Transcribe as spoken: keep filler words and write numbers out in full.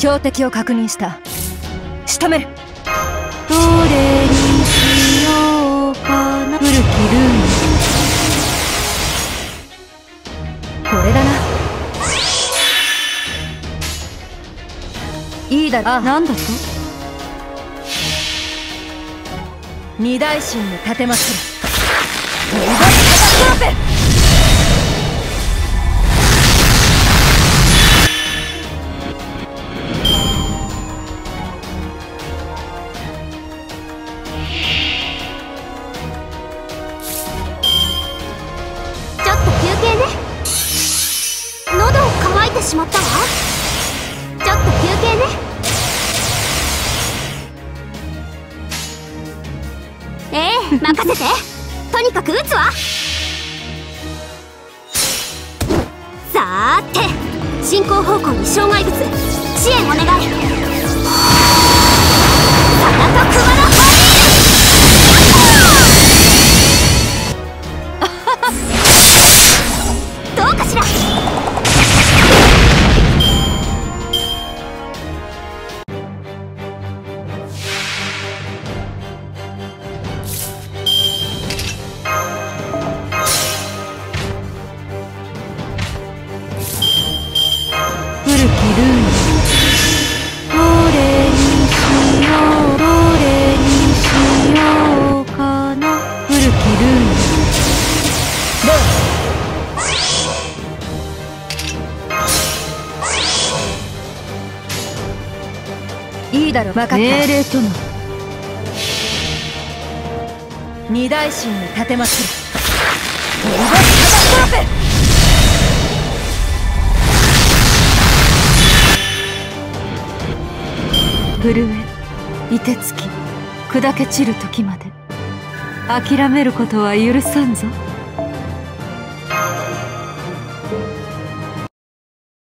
標的を確認した。仕留める。どれにしようかな。古きルーム、これだな。いいだろ。なんだと。二大神の立てまつら。しまったわ。ちょっと休憩ね。ええ、任せて。とにかく打つわ。さーて、進行方向に障害物。支援お願い。田中熊のいいだろう。分かった。命令との二大神に立てまする。震え、凍てつき、砕け散る時まで諦めることは許さんぞ。